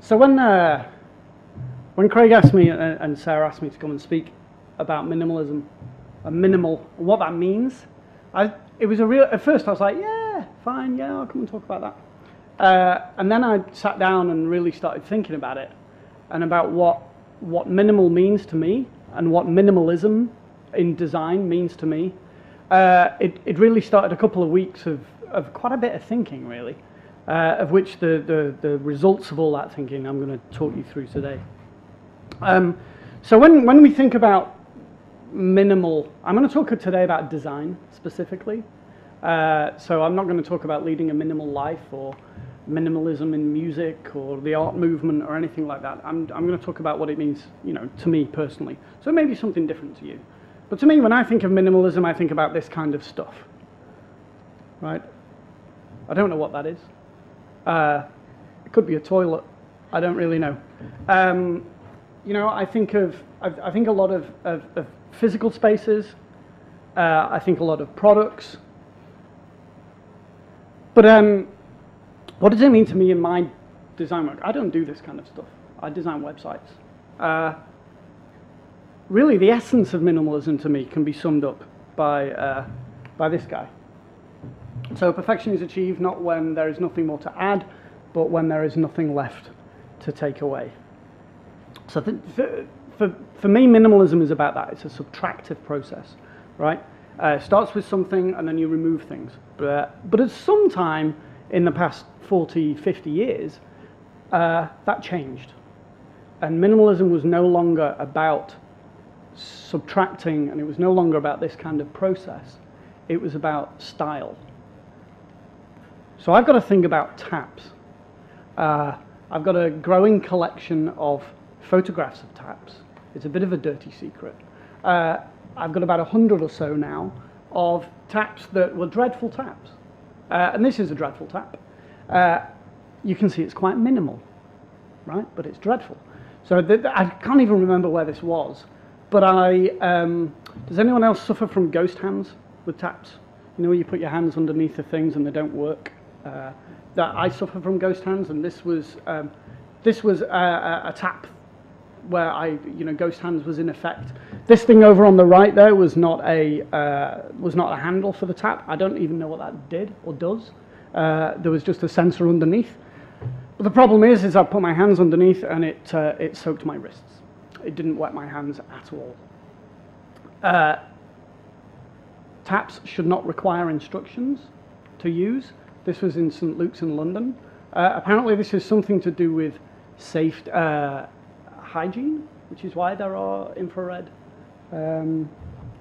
So when Craig asked me and Sarah asked me to come and speak about minimalism, what that means, it was a real. At first I was like, yeah, fine, yeah, I'll come and talk about that. And then I sat down and really started thinking about it and about what minimal means to me and what minimalism in design means to me. It really started a couple of weeks of quite a bit of thinking, really. Of which the results of all that thinking I'm going to talk you through today. So when we think about minimal, I'm going to talk today about design specifically. So I'm not going to talk about leading a minimal life or minimalism in music or the art movement or anything like that. I'm going to talk about what it means, you know, to me personally. So it may be something different to you. But to me, when I think of minimalism, I think about this kind of stuff. Right? I don't know what that is. It could be a toilet. I don't really know. You know, I think a lot of physical spaces. I think a lot of products. But what does it mean to me in my design work? I don't do this kind of stuff. I design websites. Really, the essence of minimalism to me can be summed up by this guy. So perfection is achieved not when there is nothing more to add, but when there is nothing left to take away. So for me, minimalism is about that. It's a subtractive process, right? It starts with something and then you remove things. But at some time in the past 40, 50 years, that changed. And minimalism was no longer about subtracting, and it was no longer about this kind of process. It was about style. So I've got to think about taps. I've got a growing collection of photographs of taps. It's a bit of a dirty secret. I've got about 100 or so now of taps that were dreadful taps. And this is a dreadful tap. You can see it's quite minimal, right? But it's dreadful. So I can't even remember where this was. But does anyone else suffer from ghost hands with taps? You know, where you put your hands underneath the things and they don't work? That I suffer from ghost hands, and this was a tap where ghost hands was in effect. This thing over on the right there was not a handle for the tap. I don't even know what that did or does. There was just a sensor underneath. But the problem is I put my hands underneath and it soaked my wrists. It didn't wet my hands at all. Taps should not require instructions to use. This was in St. Luke's in London. Apparently this is something to do with safe hygiene, which is why there are infrared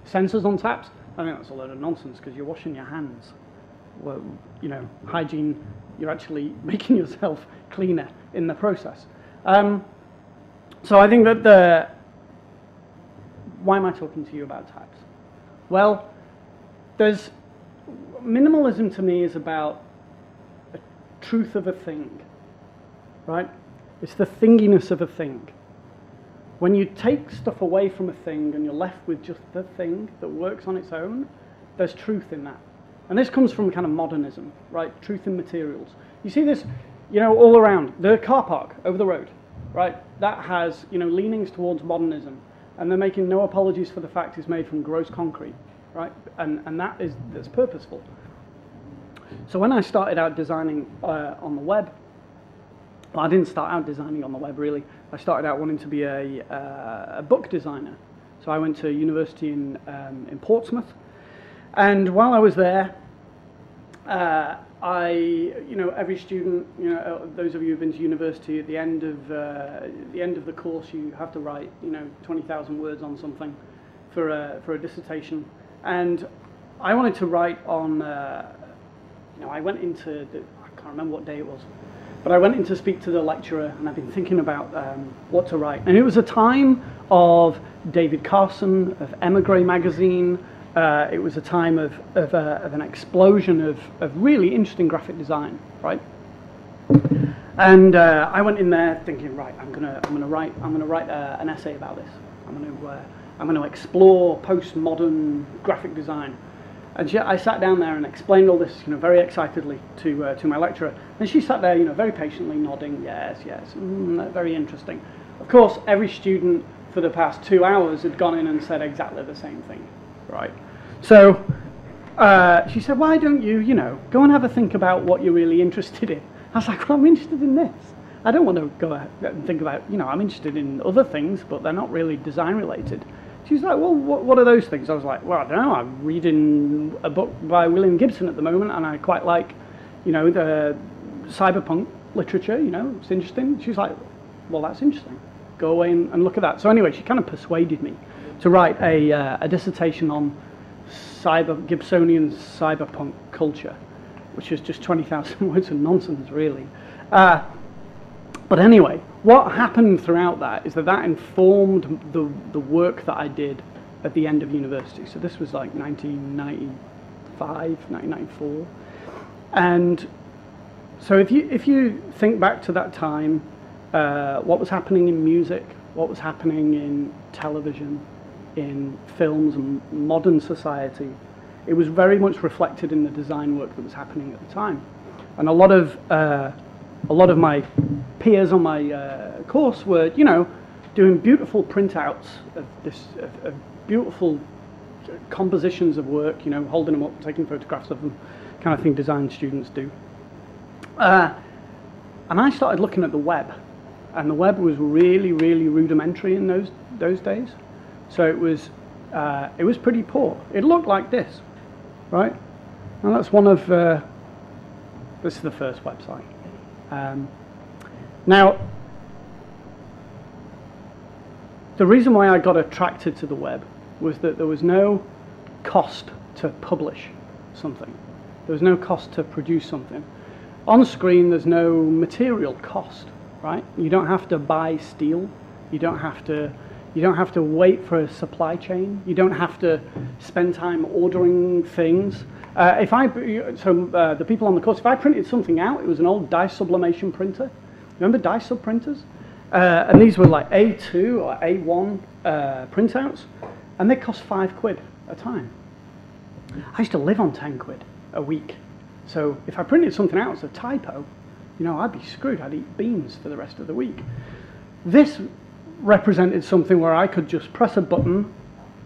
sensors on taps. I mean, that's a load of nonsense because you're washing your hands. Well, you know, hygiene, you're actually making yourself cleaner in the process. So I think that why am I talking to you about taps? Well, minimalism to me is about a truth of a thing, right? It's the thinginess of a thing. When you take stuff away from a thing and you're left with just the thing that works on its own, there's truth in that. And this comes from kind of modernism, right? Truth in materials. You see this, you know, all around. The car park over the road, right? That has, you know, leanings towards modernism. And they're making no apologies for the fact it's made from gross concrete. Right, and that's purposeful. So when I started out designing on the web, well, I didn't start out designing on the web really. I started out wanting to be a book designer. So I went to university in Portsmouth, and while I was there, every student, you know, those of you who've been to university, at the end of the course, you have to write, you know, 20,000 words on something for a dissertation. And I wanted to write on, I went into, I can't remember what day it was. But I went in to speak to the lecturer, and I've been thinking about what to write. And it was a time of David Carson, of Emigre magazine. It was a time of an explosion of really interesting graphic design, right? And I went in there thinking, right, I'm gonna write an essay about this. I'm gonna explore postmodern graphic design. And she, I sat down there and explained all this, very excitedly to my lecturer. And she sat there, very patiently nodding, yes, yes, very interesting. Of course, every student for the past 2 hours had gone in and said exactly the same thing, right? So she said, why don't you, go and have a think about what you're really interested in. I was like, well, I'm interested in this. I don't want to go out and think about, I'm interested in other things, but they're not really design related. She's like, well, what are those things? I was like, well, I don't know. I'm reading a book by William Gibson at the moment, and I quite like, the cyberpunk literature, it's interesting. She's like, well, that's interesting. Go away and look at that. So anyway, she kind of persuaded me to write a dissertation on Gibsonian cyberpunk culture, which is just 20,000 words of nonsense, really. But anyway, what happened throughout that is that informed the work that I did at the end of university. So this was like 1995, 1994. And so if you think back to that time, what was happening in music, what was happening in television, in films and modern society, it was very much reflected in the design work that was happening at the time. And a lot of my peers on my course were, doing beautiful printouts of beautiful compositions of work, holding them up, taking photographs of them, kind of thing design students do. And I started looking at the web, and the web was really, really rudimentary in those days. So it was pretty poor. It looked like this, right? And that's one of this is the first website. Now, the reason why I got attracted to the web was that there was no cost to publish something. There was no cost to produce something. On screen, there's no material cost, right? You don't have to buy steel. You don't have to wait for a supply chain. You don't have to spend time ordering things. The people on the course, if I printed something out, it was an old dye sublimation printer. Remember dye sub printers? And these were like A2 or A1 printouts, and they cost £5 a time. I used to live on £10 a week. So if I printed something out as a typo, I'd be screwed. I'd eat beans for the rest of the week. This represented something where I could just press a button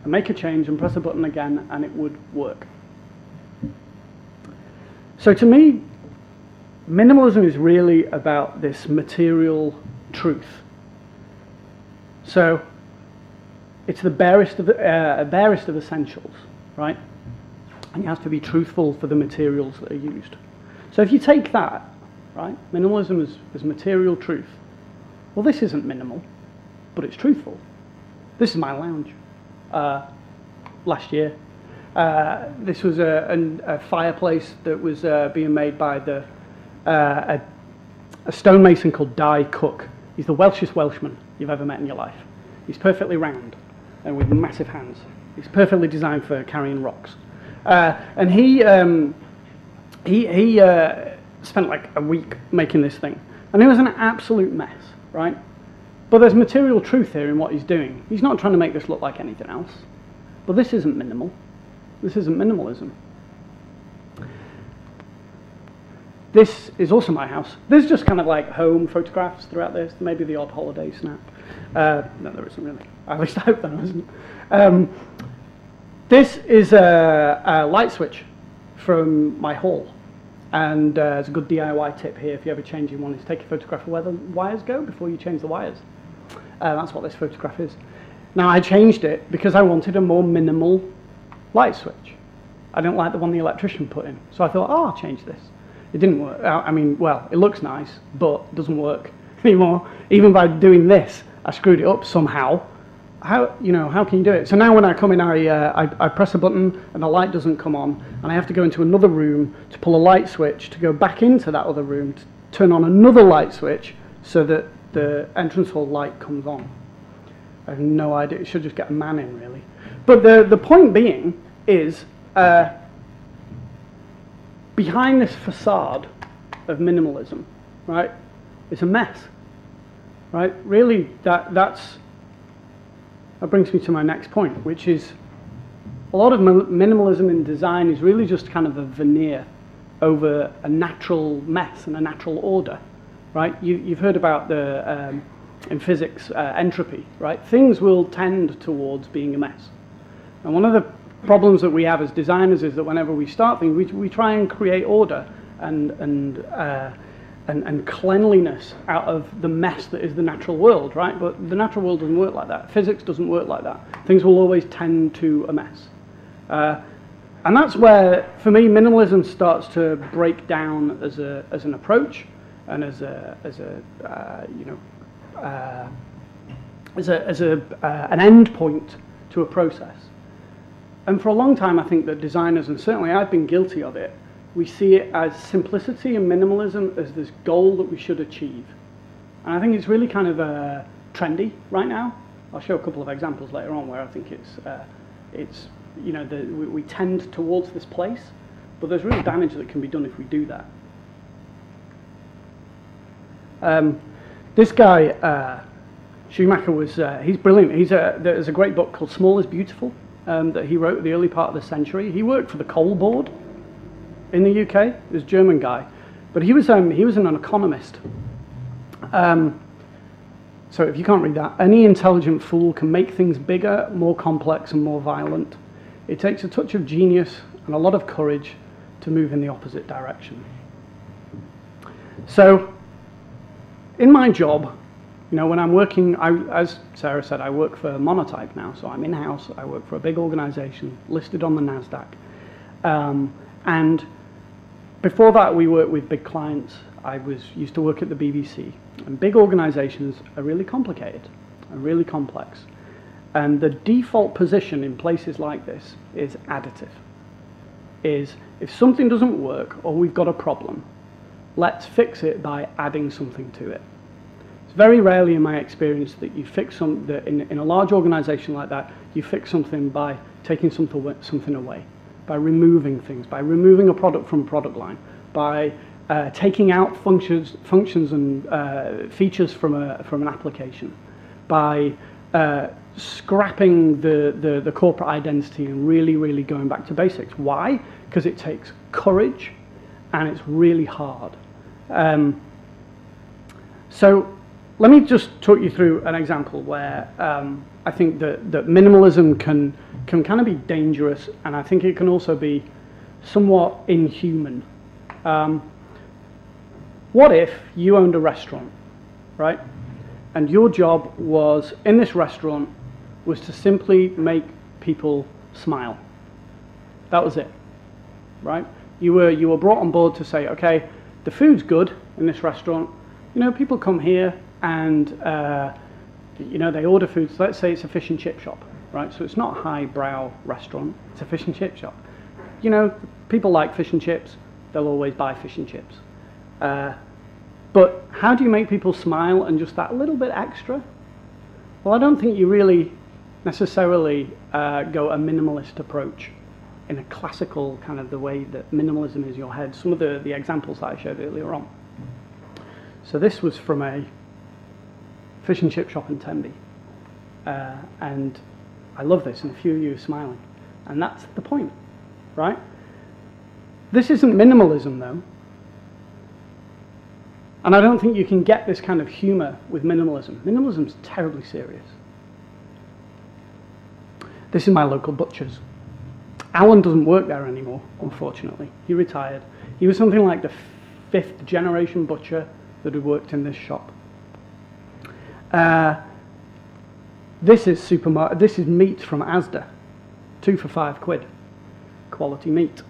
and make a change and press a button again, and it would work. So to me, minimalism is really about this material truth. So it's the barest of essentials, right? And it has to be truthful for the materials that are used. So if you take that, right, minimalism is material truth. Well, this isn't minimal, but it's truthful. This is my lounge last year. This was a fireplace that was being made by a stonemason called Dai Cook. He's the Welshest Welshman you've ever met in your life. He's perfectly round and with massive hands. He's perfectly designed for carrying rocks. And he spent like a week making this thing. And it was an absolute mess, right? But there's material truth here in what he's doing. He's not trying to make this look like anything else. But this isn't minimal. This isn't minimalism. This is also my house. There's just kind of like home photographs throughout this, maybe the odd holiday snap. No, there isn't really. At least I hope there isn't. This is a light switch from my hall. And there's a good DIY tip here if you're ever changing one, is take a photograph of where the wires go before you change the wires. That's what this photograph is. Now, I changed it because I wanted a more minimal light switch. I didn't like the one the electrician put in, so I thought, oh, I'll change this. It didn't work. I mean, well, it looks nice, but it doesn't work anymore. Even by doing this, I screwed it up somehow, how can you do it? So now when I come in, I press a button and the light doesn't come on, and I have to go into another room to pull a light switch to go back into that other room to turn on another light switch so that the entrance hall light comes on. I have no idea. It should just get a man in, really. But the point being is, behind this facade of minimalism, right, it's a mess, right? Really, that brings me to my next point, which is a lot of minimalism in design is really just kind of a veneer over a natural mess and a natural order, right? You've heard about the in physics entropy, right? Things will tend towards being a mess. And one of the problems that we have as designers is that whenever we start things, we try and create order and cleanliness out of the mess that is the natural world, right? But the natural world doesn't work like that. Physics doesn't work like that. Things will always tend to a mess. And that's where, for me, minimalism starts to break down as an approach and as an end point to a process. And for a long time, I think that designers, and certainly I've been guilty of it, we see it as simplicity and minimalism as this goal that we should achieve. And I think it's really kind of trendy right now. I'll show a couple of examples later on where I think it's you know, we tend towards this place, but there's real damage that can be done if we do that. This guy, Schumacher, he's brilliant. There's a great book called Small is Beautiful that he wrote in the early part of the century. He worked for the Coal Board in the UK. He was a German guy, but he was an economist. So if you can't read that, any intelligent fool can make things bigger, more complex, and more violent. It takes a touch of genius and a lot of courage to move in the opposite direction. So in my job, you know, when I'm working, as Sarah said, I work for Monotype now, so I'm in-house. I work for a big organization listed on the NASDAQ. And before that, we worked with big clients. I used to work at the BBC. And big organizations are really complicated and really complex. And the default position in places like this is additive. Is if something doesn't work or we've got a problem, let's fix it by adding something to it. It's very rarely in my experience that you fix something, that in a large organization like that, you fix something by taking something away, by removing things, by removing a product from a product line, by taking out functions and features from an application, by scrapping the corporate identity and really going back to basics. Why? Because it takes courage and it's really hard. So let me just talk you through an example where I think that minimalism can kind of be dangerous, and I think it can also be somewhat inhuman. What if you owned a restaurant, right? And your job was, in this restaurant, was to simply make people smile. That was it, right? You were brought on board to say, okay, the food's good in this restaurant. You know, people come here and you know, they order food. So let's say it's a fish and chip shop, right? So it's not a highbrow restaurant. It's a fish and chip shop. You know, people like fish and chips. They'll always buy fish and chips. But how do you make people smile and just that little bit extra? Well, I don't think you really necessarily go a minimalist approach in a classical kind of the way that minimalism is your head. Some of the examples that I showed earlier on. So this was from a fish and chip shop in Tenby. And I love this, and a few of you are smiling. And that's the point, right? This isn't minimalism, though. And I don't think you can get this kind of humor with minimalism. Minimalism's terribly serious. This is my local butcher's. Alan doesn't work there anymore, unfortunately. He retired. He was something like the 5th generation butcher that had worked in this shop. This is meat from ASDA, 2 for 5 quid, quality meat.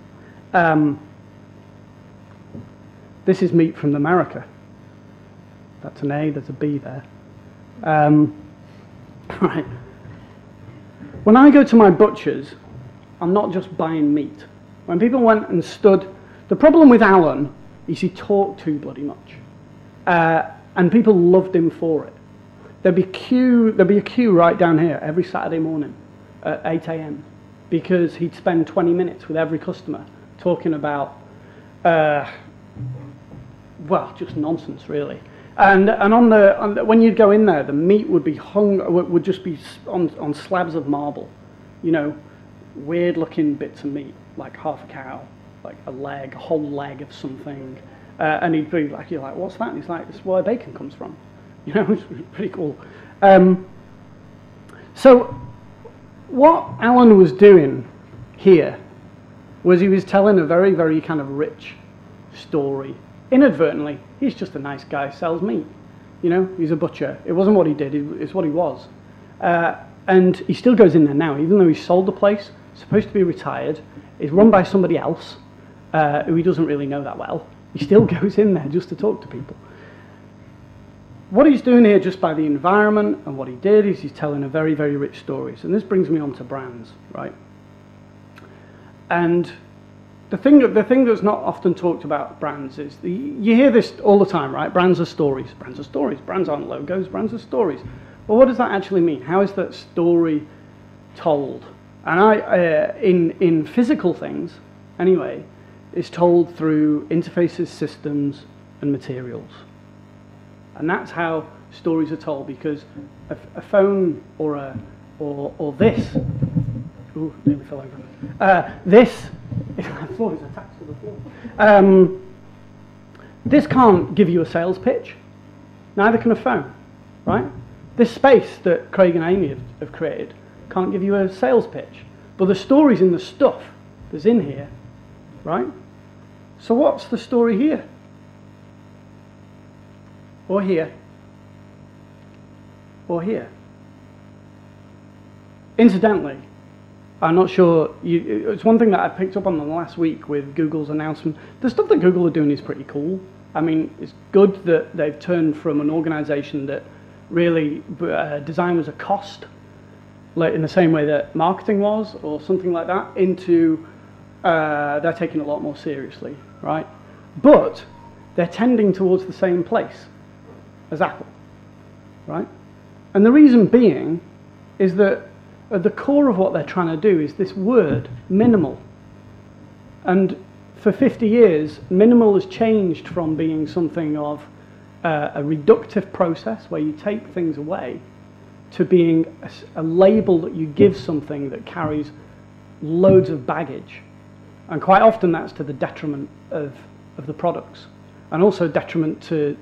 This is meat from America. That's an A, there's a B there. Right. When I go to my butcher's, I'm not just buying meat. When people went and stood, the problem with Alan is he talked too bloody much. And people loved him for it. There'd be a queue right down here every Saturday morning at 8 AM because he'd spend 20 minutes with every customer talking about, well, just nonsense really. And when you'd go in there, the meat would be hung, would just be on slabs of marble, you know, weird looking bits of meat, like half a cow, like a leg, a whole leg of something. And he'd be like, you're like, what's that? And he's like, it's where bacon comes from. You know, it's pretty cool. So what Alan was doing here was he was telling a very, very kind of rich story. Inadvertently, he's just a nice guy, sells meat. You know, he's a butcher. It wasn't what he did, it's what he was. And he still goes in there now, even though he's sold the place, supposed to be retired, is run by somebody else who he doesn't really know that well. He still goes in there just to talk to people. What he's doing here just by the environment and what he did is he's telling a very, very rich story. So this brings me on to brands, right? And the thing that's not often talked about brands is, you hear this all the time, right? Brands are stories, brands are stories, brands aren't logos, brands are stories. Well, what does that actually mean? How is that story told? And in physical things, anyway, it's told through interfaces, systems, and materials. And that's how stories are told, because a phone or this, ooh, nearly fell over. This, I thought it was attached to the floor. This can't give you a sales pitch. Neither can a phone, right? This space that Craig and Amy have created can't give you a sales pitch. But the story's in the stuff that's in here, right? So what's the story here? Or here? Or here? Incidentally, I'm not sure, it's one thing that I picked up on the last week with Google's announcement. The stuff that Google are doing is pretty cool. I mean, it's good that they've turned from an organization that really design was a cost, like in the same way that marketing was or something like that, into they're taking it a lot more seriously, right? But they're tending towards the same place as Apple, right? And the reason being is that at the core of what they're trying to do is this word, minimal. And for 50 years, minimal has changed from being something of a reductive process where you take things away to being a label that you give something that carries loads of baggage. And quite often that's to the detriment of the products, and also detriment to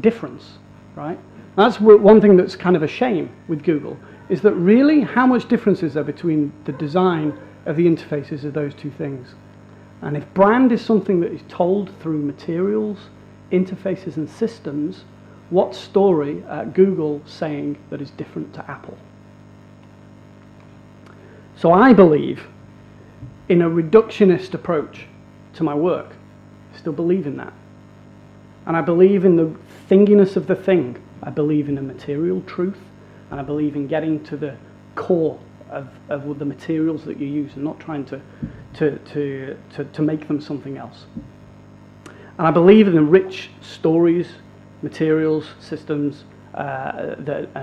difference, right? And that's one thing that's kind of a shame with Google, is that really how much difference is there between the design of the interfaces of those two things? And if brand is something that is told through materials, interfaces and systems, what story are Google saying that is different to Apple? So I believe in a reductionist approach to my work. I still believe in that. And I believe in the thinginess of the thing. I believe in a material truth. And I believe in getting to the core of the materials that you use and not trying to make them something else. And I believe in the rich stories, materials, systems that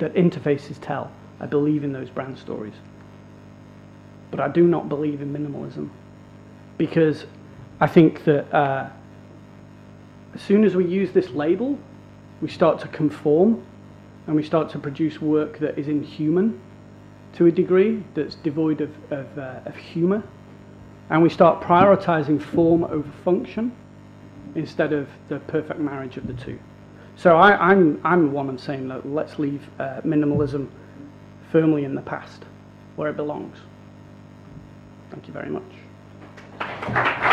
interfaces tell. I believe in those brand stories. But I do not believe in minimalism, because I think that as soon as we use this label, we start to conform and we start to produce work that is inhuman to a degree, that's devoid of humour, and we start prioritising form over function instead of the perfect marriage of the two. So I'm the one I'm saying that let's leave minimalism firmly in the past, where it belongs. Thank you very much.